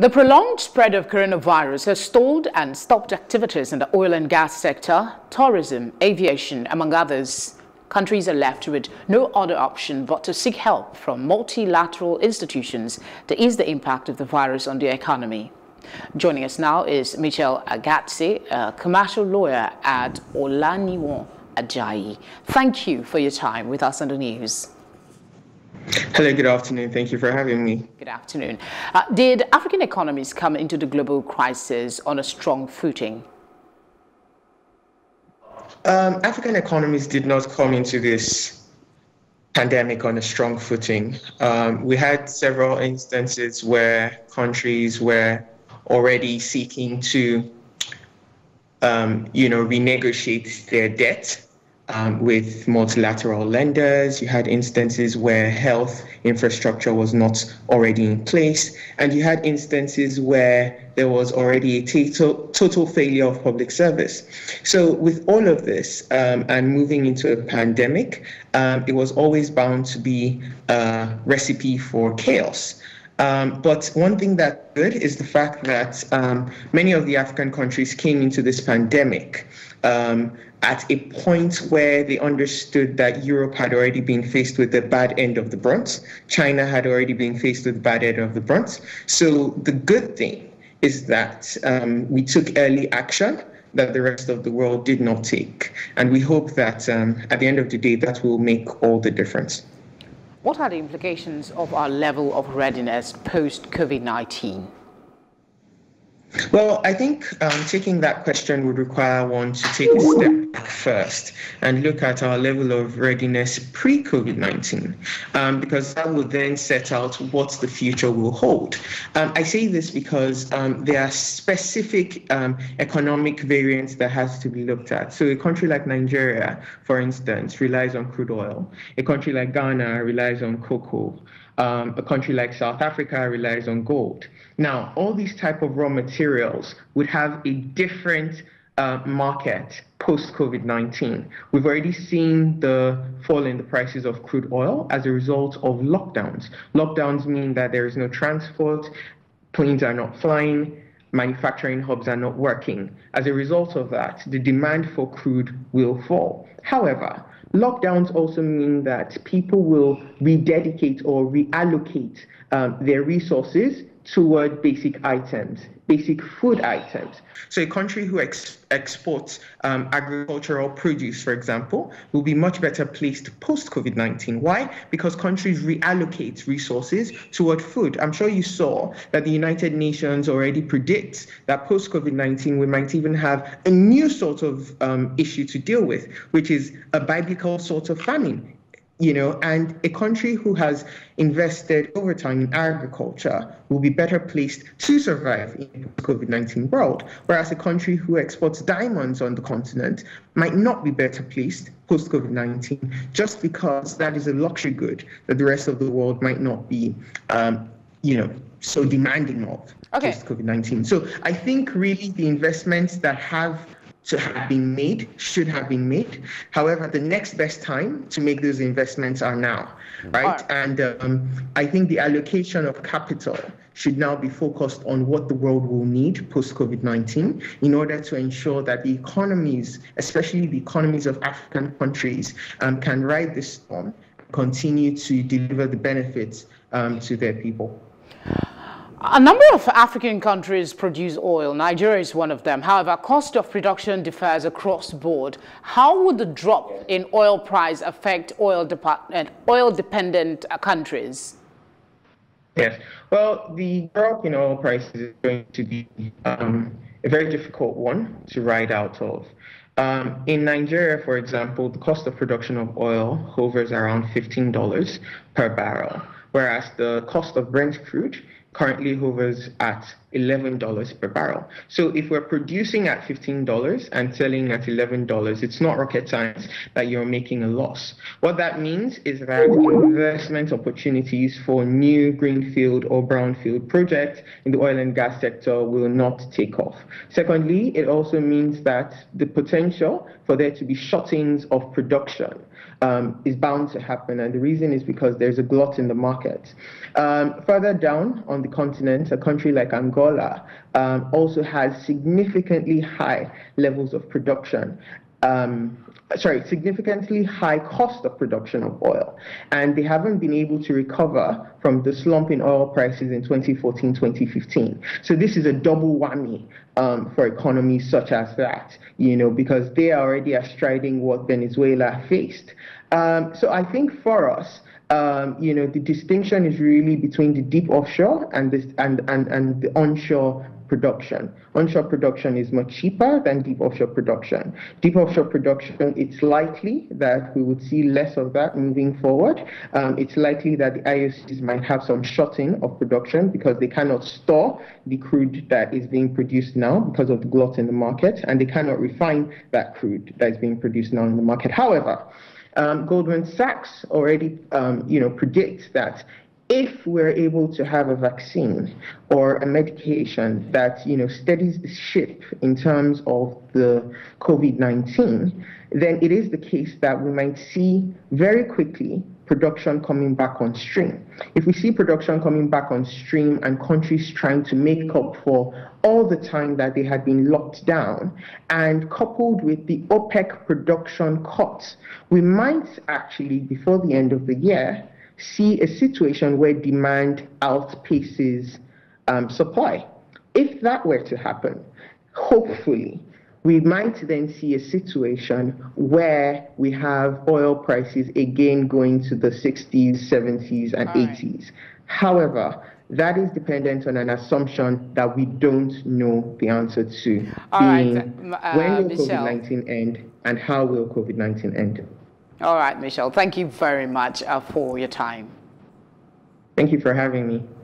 The prolonged spread of coronavirus has stalled and stopped activities in the oil and gas sector, tourism, aviation, among others. Countries are left with no other option but to seek help from multilateral institutions to ease the impact of the virus on their economy. Joining us now is Mitchell Aghatise, a commercial lawyer at Olaniwon Ajayi. Thank you for your time with us on the news. Hello, good afternoon. Thank you for having me. Good afternoon. Did African economies come into the global crisis on a strong footing? African economies did not come into this pandemic on a strong footing. We had several instances where countries were already seeking to, renegotiate their debt. With multilateral lenders, you had instances where health infrastructure was not already in place, and you had instances where there was already a total failure of public service. So with all of this and moving into a pandemic, it was always bound to be a recipe for chaos. But one thing that's good is the fact that many of the African countries came into this pandemic at a point where they understood that Europe had already been faced with the bad end of the brunt. China had already been faced with the bad end of the brunt. So the good thing is that we took early action that the rest of the world did not take. And we hope that at the end of the day, that will make all the difference. What are the implications of our level of readiness post-COVID-19? Well, I think taking that question would require one to take a step back first and look at our level of readiness pre-COVID-19, because that would then set out what the future will hold. I say this because there are specific economic variants that has to be looked at. So a country like Nigeria, for instance, relies on crude oil. A country like Ghana relies on cocoa. A country like South Africa relies on gold. Now, all these type of raw materials would have a different market post-COVID-19. We've already seen the fall in the prices of crude oil as a result of lockdowns. Lockdowns mean that there is no transport, planes are not flying, manufacturing hubs are not working. As a result of that, the demand for crude will fall. However, lockdowns also mean that people will rededicate or reallocate their resources toward basic items, basic food items. So a country who exports agricultural produce, for example, will be much better placed post-COVID-19. Why? Because countries reallocate resources toward food. I'm sure you saw that the United Nations already predicts that post-COVID-19 we might even have a new sort of issue to deal with, which is a biblical sort of famine. You know, and a country who has invested over time in agriculture will be better placed to survive in the COVID-19 world, whereas a country who exports diamonds on the continent might not be better placed post-COVID-19 just because that is a luxury good that the rest of the world might not be, so demanding of post-COVID-19. So I think really the investments that have been made should have been made. However, the next best time to make those investments are now, right? And I think the allocation of capital should now be focused on what the world will need post-COVID-19 in order to ensure that the economies, especially the economies of African countries, can ride this storm, continue to deliver the benefits to their people. A number of African countries produce oil. Nigeria is one of them. However, cost of production differs across the board. How would the drop in oil price affect oil-dependent countries? Yes. Well, the drop in oil prices is going to be a very difficult one to ride out of. In Nigeria, for example, the cost of production of oil hovers around $15 per barrel, whereas the cost of Brent crude currently hovers at $11 per barrel. So if we're producing at $15 and selling at $11, it's not rocket science that you're making a loss. What that means is that investment opportunities for new greenfield or brownfield projects in the oil and gas sector will not take off. Secondly, it also means that the potential for there to be shut-ins of production is bound to happen. And the reason is because there's a glut in the market. Further down on on the continent, a country like Angola, also has significantly high levels of production. Significantly high cost of production of oil, and they haven't been able to recover from the slump in oil prices in 2014, 2015. So this is a double whammy for economies such as that, you know, because they are already astriding what Venezuela faced. So I think for us, you know, the distinction is really between the deep offshore and this and the onshore production. Onshore production is much cheaper than deep offshore production. Deep offshore production, it's likely that we would see less of that moving forward. It's likely that the IOCs might have some shutting of production because they cannot store the crude that is being produced now because of the glut in the market, and they cannot refine that crude that is being produced now in the market. However, Goldman Sachs already, you know, predicts that if we're able to have a vaccine or a medication that, you know, steadies the ship in terms of the COVID-19, then it is the case that we might see very quickly production coming back on stream. If we see production coming back on stream and countries trying to make up for all the time that they had been locked down, and coupled with the OPEC production cuts, we might actually, before the end of the year, see a situation where demand outpaces supply. If that were to happen, hopefully, we might then see a situation where we have oil prices again going to the 60s, 70s, and 80s. However, that is dependent on an assumption that we don't know the answer to, when will COVID-19 end and how will COVID-19 end? All right, Mitchell, thank you very much for your time. Thank you for having me.